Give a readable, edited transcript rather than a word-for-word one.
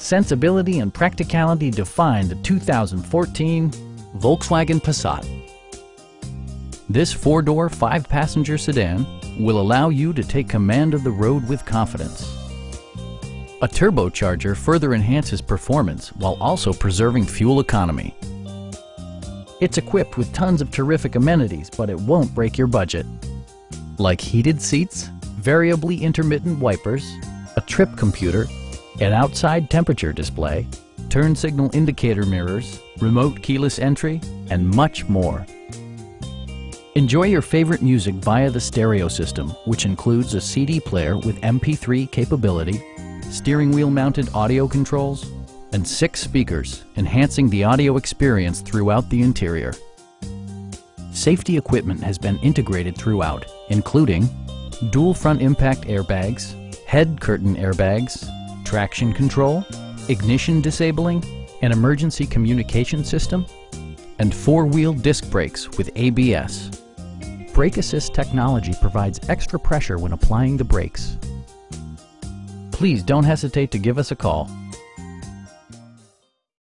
Sensibility and practicality define the 2014 Volkswagen Passat. This four-door, five-passenger sedan will allow you to take command of the road with confidence. A turbocharger further enhances performance while also preserving fuel economy. It's equipped with tons of terrific amenities, but it won't break your budget, like heated seats, variably intermittent wipers, a trip computer, an outside temperature display, turn signal indicator mirrors, remote keyless entry, and much more. Enjoy your favorite music via the stereo system, which includes a CD player with MP3 capability, steering wheel mounted audio controls, and 6 speakers, enhancing the audio experience throughout the interior. Safety equipment has been integrated throughout, including dual front impact airbags, head curtain airbags, traction control, ignition disabling, an emergency communication system, and 4-wheel disc brakes with ABS. Brake assist technology provides extra pressure when applying the brakes. Please don't hesitate to give us a call.